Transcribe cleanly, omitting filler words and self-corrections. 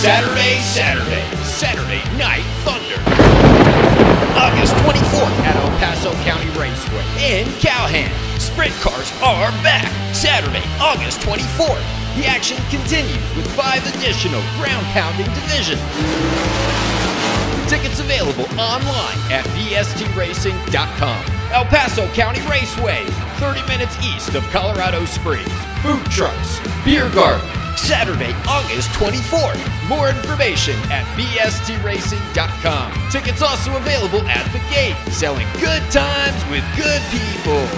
Saturday Night Thunder. August 24th at El Paso County Raceway in Calhan. Sprint cars are back. Saturday, August 24th. The action continues with 5 additional ground-pounding divisions. Tickets available online at BSTracing.com. El Paso County Raceway, 30 minutes east of Colorado Springs. Food trucks, beer garden. Saturday, August 24th. More information at BSTracing.com. Tickets also available at the gate. Selling good times with good people.